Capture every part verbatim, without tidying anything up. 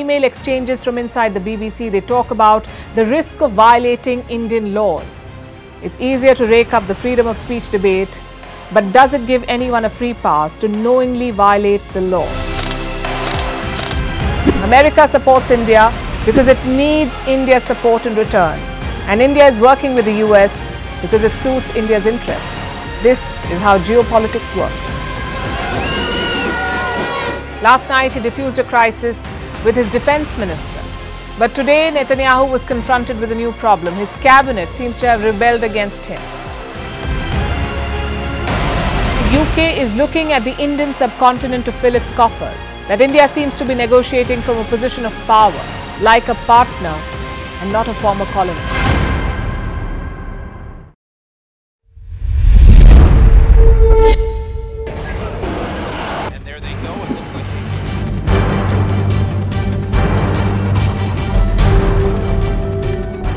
email exchanges from inside the B B C. They talk about the risk of violating Indian laws. It's easier to rake up the freedom of speech debate, but does it give anyone a free pass to knowingly violate the law? America supports India because it needs India's support in return. And India is working with the U S because it suits India's interests. This is how geopolitics works. Last night, he diffused a crisis with his defense minister. But today, Netanyahu was confronted with a new problem. His cabinet seems to have rebelled against him. The U K is looking at the Indian subcontinent to fill its coffers. That India seems to be negotiating from a position of power, like a partner and not a former colony.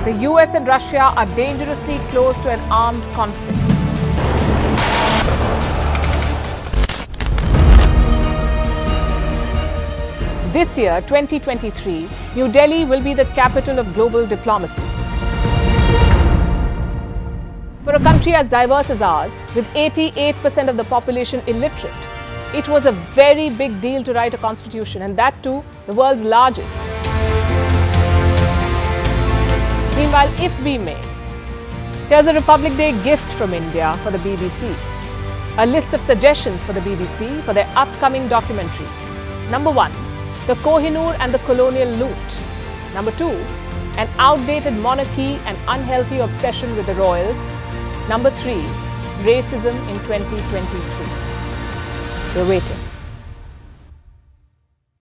The U S and Russia are dangerously close to an armed conflict. This year, twenty twenty-three, New Delhi will be the capital of global diplomacy. For a country as diverse as ours, with eighty-eight percent of the population illiterate, it was a very big deal to write a constitution, and that too, the world's largest. Meanwhile, if we may, here's a Republic Day gift from India for the B B C. A list of suggestions for the B B C for their upcoming documentaries. Number one, the Kohinoor and the colonial loot. Number two, an outdated monarchy and unhealthy obsession with the royals. Number three, racism in twenty twenty-three. We're waiting.